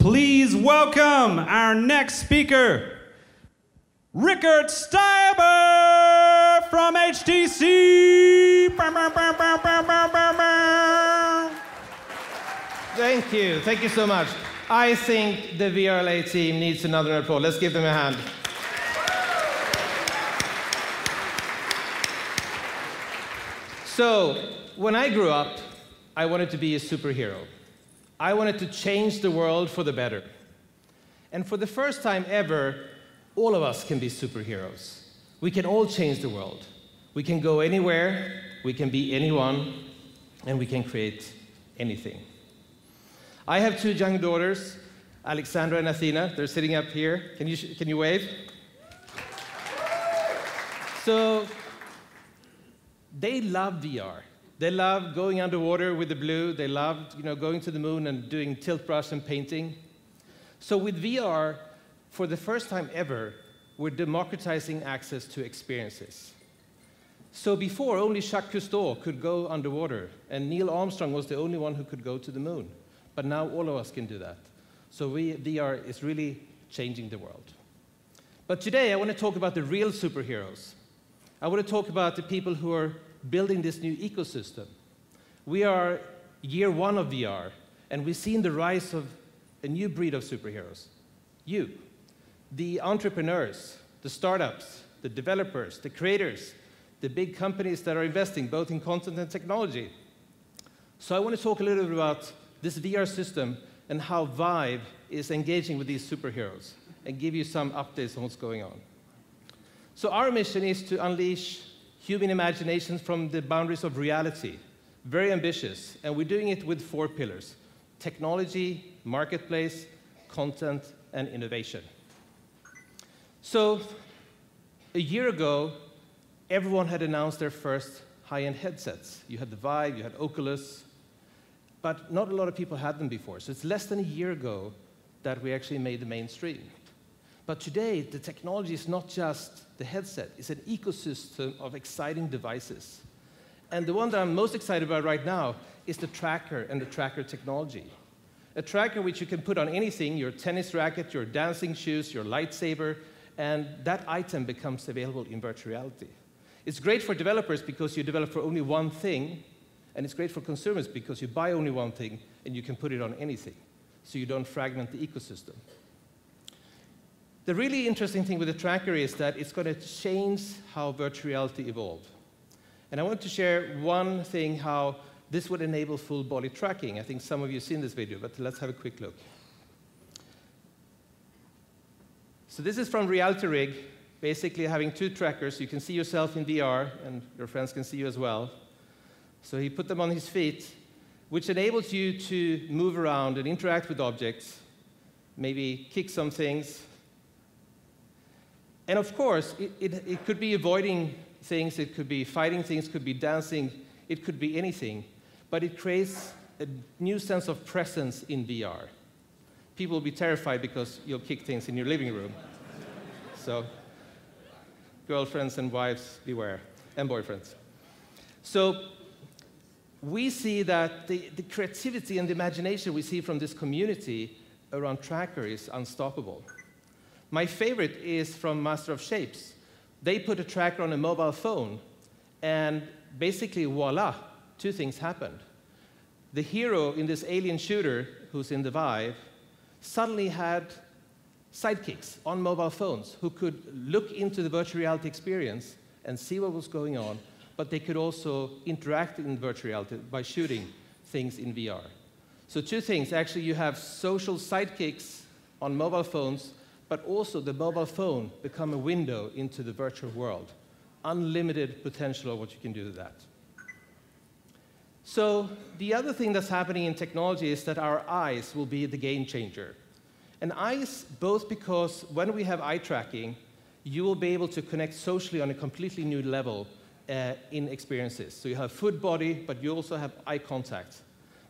Please welcome our next speaker, Rickard Steiber from HTC. Thank you. Thank you so much. I think the VRLA team needs another applause. Let's give them a hand. So, when I grew up, I wanted to be a superhero. I wanted to change the world for the better. And for the first time ever, all of us can be superheroes. We can all change the world. We can go anywhere, we can be anyone, and we can create anything. I have two young daughters, Alexandra and Athena. They're sitting up here. Can you wave? So, they love VR. They love going underwater with the blue. They love, going to the moon and doing tilt brush and painting. So with VR, for the first time ever, we're democratizing access to experiences. So before, only Jacques Cousteau could go underwater, and Neil Armstrong was the only one who could go to the moon. But now all of us can do that. So VR is really changing the world. But today, I want to talk about the real superheroes. I want to talk about the people who are building this new ecosystem. We are year one of VR, and we've seen the rise of a new breed of superheroes. You, the entrepreneurs, the startups, the developers, the creators, the big companies that are investing both in content and technology. So I want to talk a little bit about this VR system and how Vive is engaging with these superheroes and give you some updates on what's going on. So our mission is to unleash human imagination from the boundaries of reality. Very ambitious, and we're doing it with four pillars: technology, marketplace, content, and innovation. So, a year ago, everyone had announced their first high-end headsets. You had the Vive, you had Oculus, but not a lot of people had them before. So it's less than a year ago that we actually made the mainstream. But today, the technology is not just the headset. It's an ecosystem of exciting devices. And the one that I'm most excited about right now is the tracker and the tracker technology. A tracker which you can put on anything, your tennis racket, your dancing shoes, your lightsaber, and that item becomes available in virtual reality. It's great for developers because you develop for only one thing, and it's great for consumers because you buy only one thing and you can put it on anything, so you don't fragment the ecosystem. The really interesting thing with the tracker is that it's going to change how virtual reality evolves. And I want to share one thing, how this would enable full body tracking. I think some of you have seen this video, but let's have a quick look. So this is from Reality Rig, basically having two trackers. You can see yourself in VR, and your friends can see you as well. So he put them on his feet, which enables you to move around and interact with objects, maybe kick some things. And of course, it could be avoiding things, it could be fighting things, it could be dancing, it could be anything. But it creates a new sense of presence in VR. People will be terrified because you'll kick things in your living room. So, girlfriends and wives, beware, and boyfriends. So, we see that the creativity and the imagination we see from this community around Tracker is unstoppable. My favorite is from Master of Shapes. They put a tracker on a mobile phone, and basically, voila, two things happened. The hero in this alien shooter, who's in the Vive, suddenly had sidekicks on mobile phones who could look into the virtual reality experience and see what was going on, but they could also interact in virtual reality by shooting things in VR. So two things. Actually, you have social sidekicks on mobile phones, but also the mobile phone become a window into the virtual world. Unlimited potential of what you can do with that. So the other thing that's happening in technology is that our eyes will be the game changer. And eyes, both because when we have eye tracking, you will be able to connect socially on a completely new level in experiences. So you have food, body, but you also have eye contact.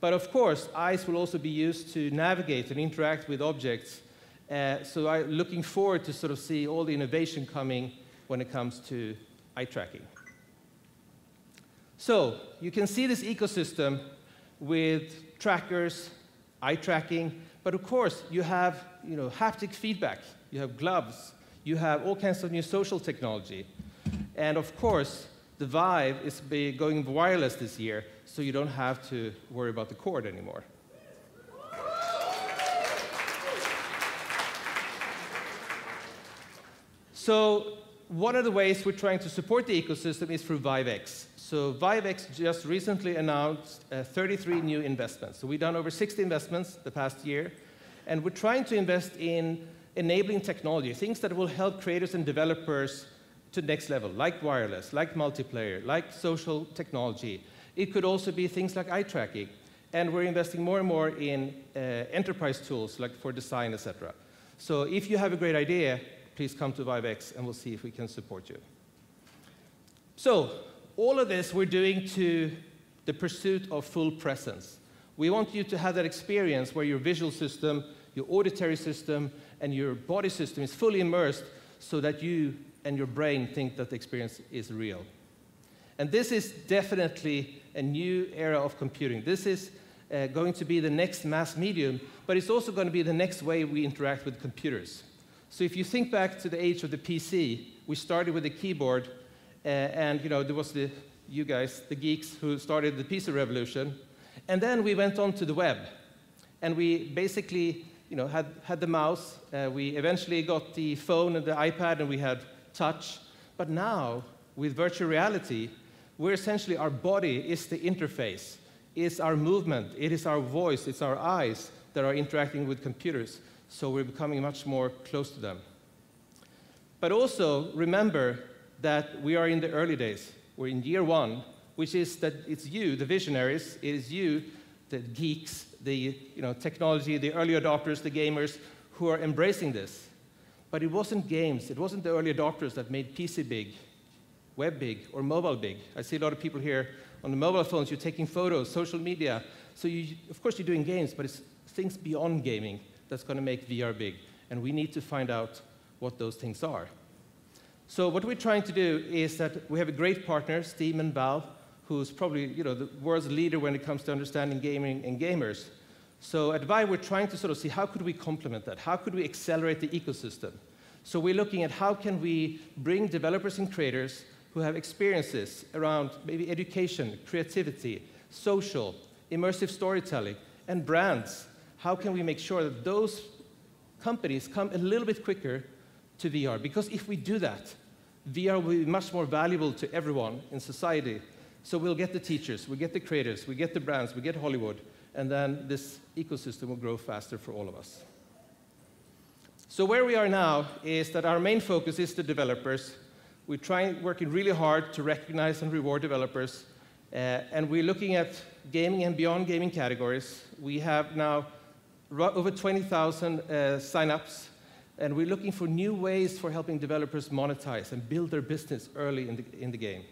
But of course, eyes will also be used to navigate and interact with objects. So I'm looking forward to sort of see all the innovation coming when it comes to eye tracking. So you can see this ecosystem with trackers, eye tracking, But of course, you have haptic feedback, you have gloves, you have all kinds of new social technology. And of course, the Vive is going wireless this year, so you don't have to worry about the cord anymore. So one of the ways we're trying to support the ecosystem is through ViveX. So ViveX just recently announced 33 new investments. So we've done over 60 investments the past year. And we're trying to invest in enabling technology, things that will help creators and developers to the next level, like wireless, like multiplayer, like social technology. It could also be things like eye tracking. And we're investing more and more in enterprise tools, like for design, etc. So if you have a great idea, please come to ViveX, and we'll see if we can support you. So all of this we're doing to the pursuit of full presence. We want you to have that experience where your visual system, your auditory system, and your body system is fully immersed so that you and your brain think that the experience is real. And this is definitely a new era of computing. This is going to be the next mass medium, but it's also going to be the next way we interact with computers. So if you think back to the age of the PC, we started with a keyboard, and there was you guys, the geeks, who started the PC revolution. And then we went on to the web, and we basically had the mouse. We eventually got the phone and the iPad, and we had touch. But now, with virtual reality, we're essentially, our body is the interface. It's our movement, it is our voice, it's our eyes that are interacting with computers. So we're becoming much more close to them. But also, remember that we are in the early days. We're in year 1, which is that it's you, the visionaries, it is you, the geeks, the technology, the early adopters, the gamers, who are embracing this. But it wasn't games, it wasn't the early adopters that made PC big, web big, or mobile big. I see a lot of people here on the mobile phones, you're taking photos, social media. So you, of course you're doing games, but it's things beyond gaming that's going to make VR big. And we need to find out what those things are. So what we're trying to do is that we have a great partner, Steam and Valve, who's probably the world's leader when it comes to understanding gaming and gamers. So at Vive, we're trying to sort of see how could we complement that? How could we accelerate the ecosystem? So we're looking at how can we bring developers and creators who have experiences around maybe education, creativity, social, immersive storytelling, and brands. How can we make sure that those companies come a little bit quicker to VR? Because if we do that, VR will be much more valuable to everyone in society. So we'll get the teachers, we'll get the creators, we'll get the brands, we'll get Hollywood. And then this ecosystem will grow faster for all of us. So where we are now is that our main focus is the developers. We're working really hard to recognize and reward developers. And we're looking at gaming and beyond gaming categories. We have now over 20,000 signups. And we're looking for new ways for helping developers monetize and build their business early in the game.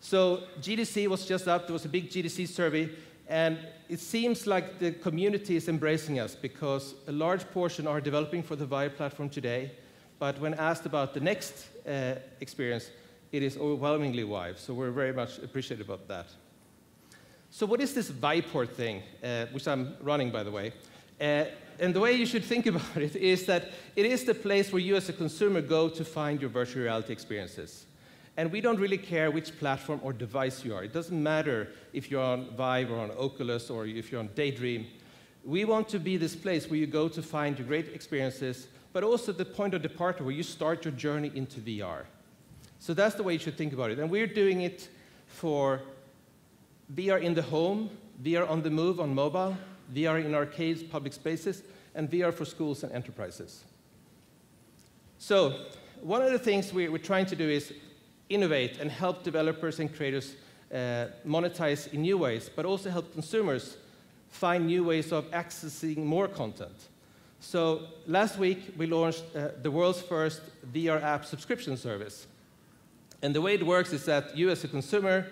So GDC was just up. There was a big GDC survey. And it seems like the community is embracing us, because a large portion are developing for the Vive platform today. But when asked about the next experience, it is overwhelmingly Vive. So we're very much appreciative of that. So what is this Viveport thing, which I'm running, by the way? And the way you should think about it is that it is the place where you as a consumer go to find your virtual reality experiences. And we don't really care which platform or device you are. It doesn't matter if you're on Vive or on Oculus or if you're on Daydream. We want to be this place where you go to find your great experiences, but also the point of departure where you start your journey into VR. So that's the way you should think about it. And we're doing it for VR in the home, VR on the move on mobile, VR in arcades, public spaces, and VR for schools and enterprises. So one of the things we're trying to do is innovate and help developers and creators monetize in new ways, but also help consumers find new ways of accessing more content. So last week, we launched the world's first VR app subscription service. And the way it works is that you as a consumer,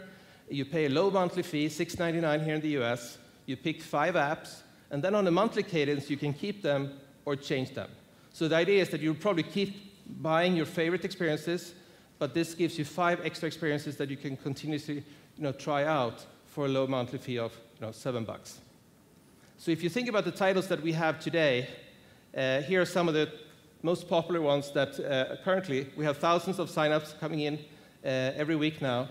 you pay a low monthly fee, $6.99 here in the US. You pick 5 apps, and then on a monthly cadence, you can keep them or change them. So the idea is that you'll probably keep buying your favorite experiences, but this gives you 5 extra experiences that you can continuously try out for a low monthly fee of $7. So if you think about the titles that we have today, here are some of the most popular ones that currently we have thousands of signups coming in every week now.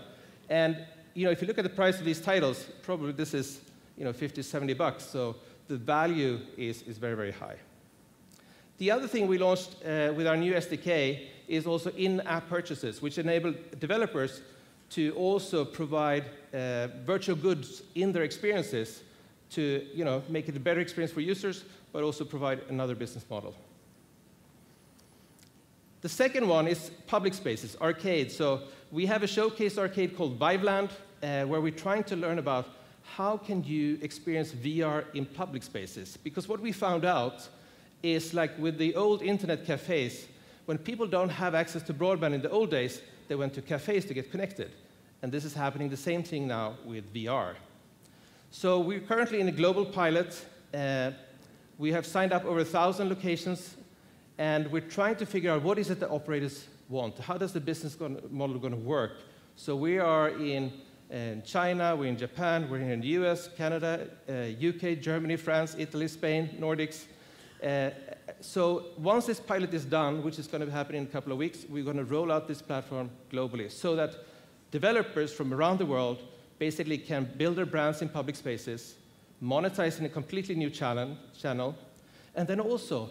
And you know, if you look at the price of these titles, probably this is $50, $70. So the value is very, very high. The other thing we launched with our new SDK is also in-app purchases, which enable developers to also provide virtual goods in their experiences to make it a better experience for users, but also provide another business model. The second one is public spaces, arcades. So we have a showcase arcade called Vive Land, where we're trying to learn about how can you experience VR in public spaces. Because what we found out is, like with the old internet cafes, when people don't have access to broadband in the old days, they went to cafes to get connected. And this is happening the same thing now with VR. So we're currently in a global pilot. We have signed up over 1,000 locations, and we're trying to figure out what is it the operators want. How does the business model going to work? So we are in China, we're in Japan, we're here in the US, Canada, UK, Germany, France, Italy, Spain, Nordics. So once this pilot is done, which is going to happen in a couple of weeks, we're going to roll out this platform globally so that developers from around the world basically can build their brands in public spaces, monetize in a completely new channel, and then also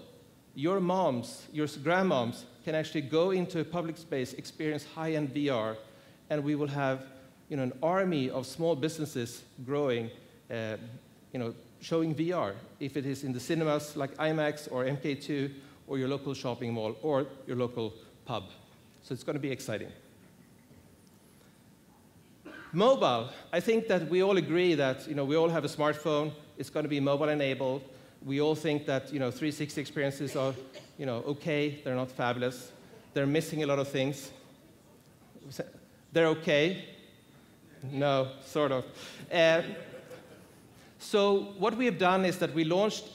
your moms, your grandmoms can actually go into a public space, experience high-end VR, and we will have an army of small businesses growing, showing VR, if it is in the cinemas like IMAX or MK2 or your local shopping mall or your local pub. So it's going to be exciting. Mobile. I think that we all agree that we all have a smartphone. It's going to be mobile-enabled. We all think that 360 experiences are okay. They're not fabulous. They're missing a lot of things. They're okay. No, sort of. So what we have done is that we launched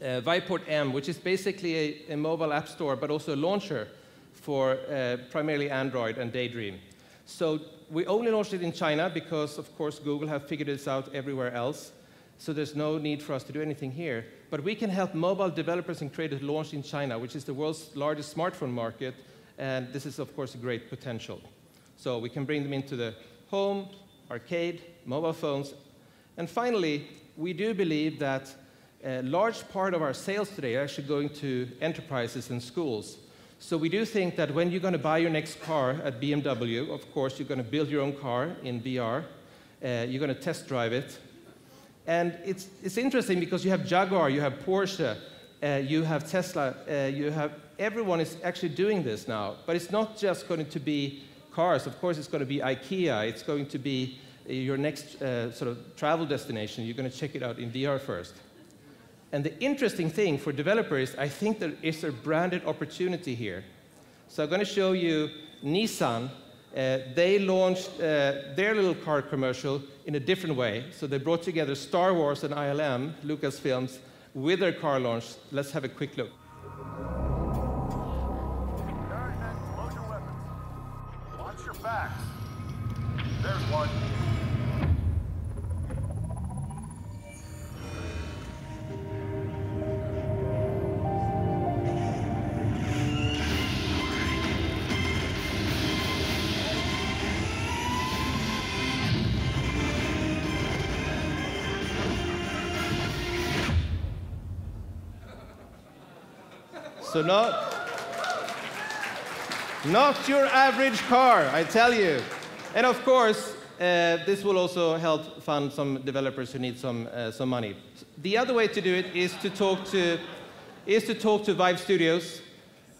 Viveport M, which is basically a mobile app store, but also a launcher for primarily Android and Daydream. So we only launched it in China because, of course, Google have figured this out everywhere else. So there's no need for us to do anything here. But we can help mobile developers and creators launch in China, which is the world's largest smartphone market. And this is, of course, a great potential. So we can bring them into the home, arcade, mobile phones. And finally, we do believe that a large part of our sales today are actually going to enterprises and schools. So we do think that when you're going to buy your next car at BMW, of course, you're going to build your own car in VR. You're going to test drive it. And it's interesting because you have Jaguar, you have Porsche, you have Tesla, you have everyone is actually doing this now. But it's not just going to be cars. Of course, it's going to be IKEA. It's going to be your next sort of travel destination. You're going to check it out in VR first. And the interesting thing for developers, I think there is a branded opportunity here. So I'm going to show you Nissan. They launched their little car commercial in a different way. So they brought together Star Wars and ILM, Lucasfilms, with their car launch. Let's have a quick look. Load your weapons. Watch your backs. There's one. So not your average car, I tell you. And of course, this will also help fund some developers who need some money. The other way to do it is to talk to Vive Studios.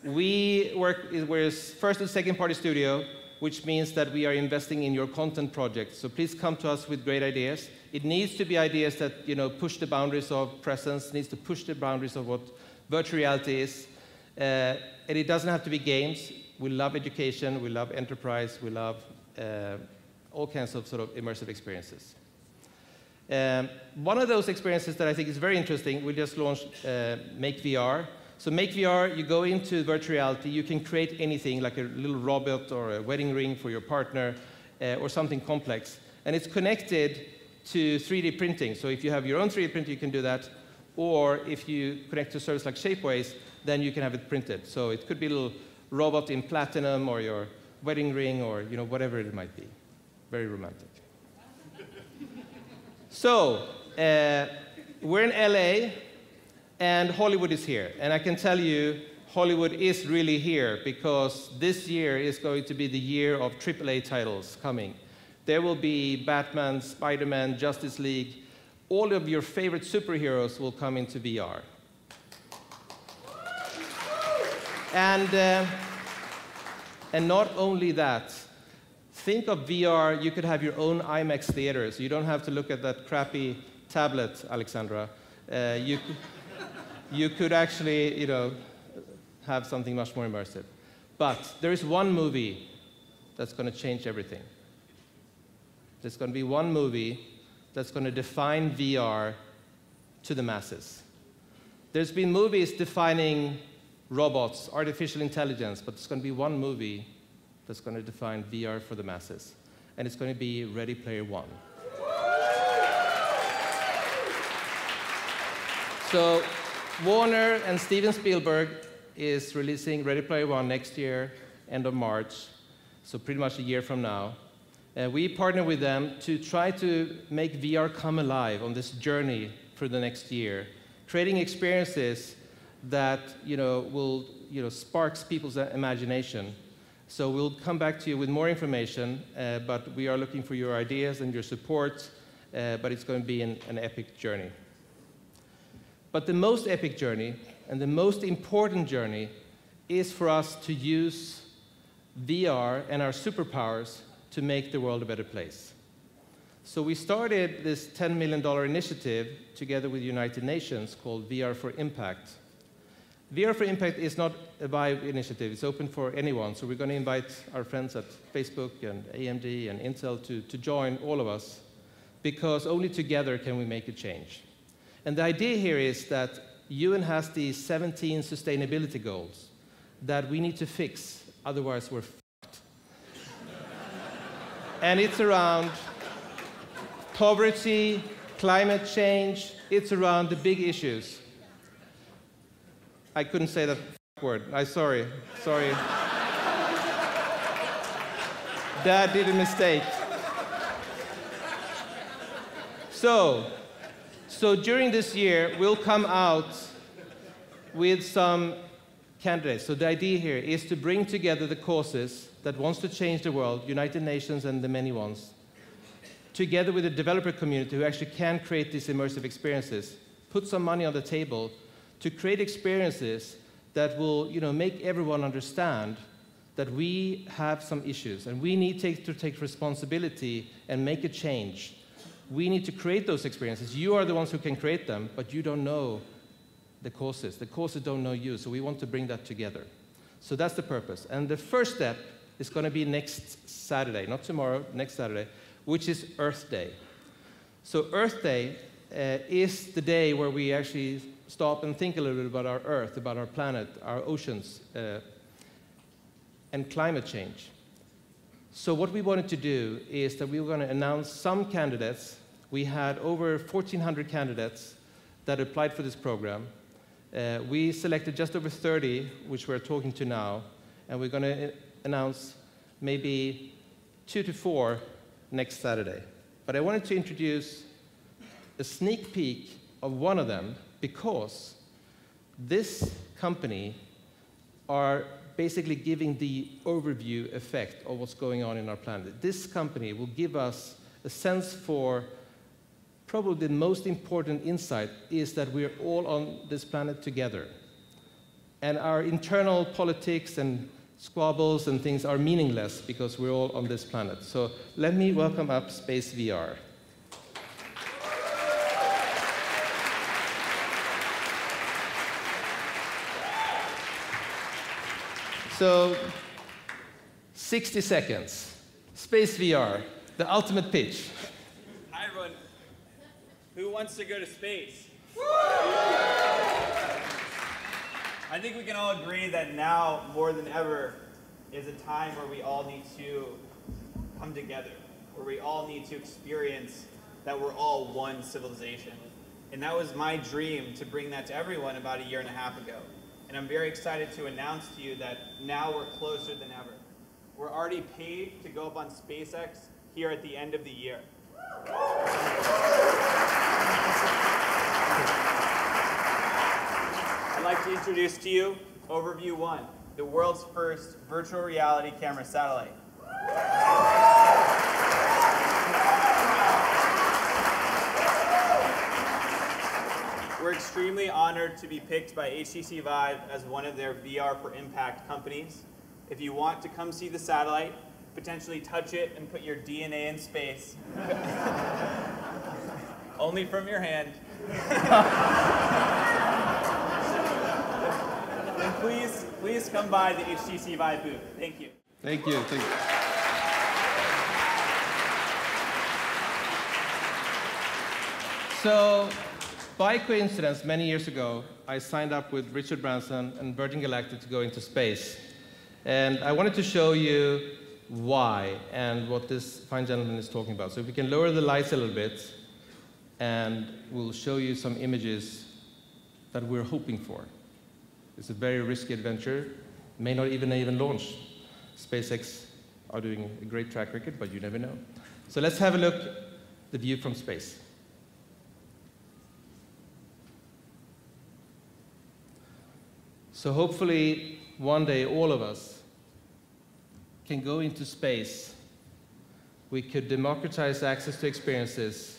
We're a first and second party studio, which means that we are investing in your content projects. So please come to us with great ideas. It needs to be ideas that push the boundaries of presence, needs to push the boundaries of what virtual reality is. And it doesn't have to be games. We love education, we love enterprise, we love all kinds of sort of immersive experiences. One of those experiences that I think is very interesting, we just launched Make VR. So Make VR, you go into virtual reality, you can create anything like a little robot or a wedding ring for your partner or something complex. And it's connected to 3D printing. So if you have your own 3D printer, you can do that. Or if you connect to a service like Shapeways, then you can have it printed. So it could be a little robot in platinum, or your wedding ring, or whatever it might be. Very romantic. So we're in LA, and Hollywood is here. And I can tell you, Hollywood is really here, because this year is going to be the year of AAA titles coming. There will be Batman, Spider-Man, Justice League. All of your favorite superheroes will come into VR. And not only that, think of VR, you could have your own IMAX theater, so you don't have to look at that crappy tablet, Alexandra. You could actually, have something much more immersive. But there is one movie that's going to change everything. There's going to be one movie that's going to define VR to the masses. There's been movies defining robots, artificial intelligence, but there's going to be one movie that's going to define VR for the masses. And it's going to be Ready Player One. So Warner and Steven Spielberg is releasing Ready Player One next year, end of March, so pretty much a year from now. We partner with them to try to make VR come alive on this journey for the next year, creating experiences that will sparks people's imagination. So we'll come back to you with more information, but we are looking for your ideas and your support, but it's going to be an epic journey. But the most epic journey and the most important journey is for us to use VR and our superpowers to make the world a better place. So we started this $10 million initiative together with the United Nations called VR for Impact. VR for Impact is not a Vive initiative. It's open for anyone. So we're going to invite our friends at Facebook and AMD and Intel to join all of us, because only together can we make a change. And the idea here is that UN has these 17 sustainability goals that we need to fix, otherwise we're fucked. And it's around poverty, climate change, it's around the big issues. I couldn't say that word, I'm sorry, sorry. Dad did a mistake. So during this year, we'll come out with some candidates. So the idea here is to bring together the causes that wants to change the world, United Nations and the many ones, together with the developer community who actually can create these immersive experiences, put some money on the table to create experiences that will make everyone understand that we have some issues and we need to take responsibility and make a change. We need to create those experiences. You are the ones who can create them, but you don't know the causes. The causes don't know you, so we want to bring that together. So that's the purpose. And the first step is going to be next Saturday, not tomorrow, next Saturday, which is Earth Day. So Earth Day is the day where we actually stop and think a little bit about our Earth, about our planet, our oceans, and climate change. So what we wanted to do is that we were going to announce some candidates. We had over 1,400 candidates that applied for this program. We selected just over 30, which we're talking to now, and we're going to announce maybe 2 to 4 next Saturday. But I wanted to introduce a sneak peek of one of them, because this company are basically giving the overview effect of what's going on in our planet. This company will give us a sense for probably the most important insight is that we're all on this planet together. And our internal politics and squabbles and things are meaningless because we're all on this planet. So let me welcome up Space VR. So, 60 seconds. Space VR, the ultimate pitch. Hi everyone. Who wants to go to space? Woo! I think we can all agree that now, more than ever, is a time where we all need to come together, where we all need to experience that we're all one civilization. And that was my dream to bring that to everyone about a year and a half ago. And I'm very excited to announce to you that now we're closer than ever. We're already paid to go up on SpaceX here at the end of the year. I'd like to introduce to you Overview 1, the world's first virtual reality camera satellite. We're extremely honored to be picked by HTC Vive as one of their VR for Impact companies. If you want to come see the satellite, potentially touch it and put your DNA in space, only from your hand. Please come by the HTC Vive booth. Thank you. Thank you. Thank you. So, by coincidence, many years ago, I signed up with Richard Branson and Virgin Galactic to go into space. And I wanted to show you why and what this fine gentleman is talking about. So if we can lower the lights a little bit, and we'll show you some images that we're hoping for. It's a very risky adventure, may not even launch. SpaceX are doing a great track record, but you never know. So let's have a look at the view from space. So hopefully, one day, all of us can go into space. We could democratize access to experiences.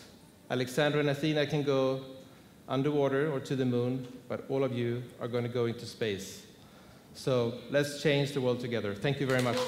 Alexandra and Athena can go underwater or to the moon, but all of you are going to go into space. So let's change the world together. Thank you very much.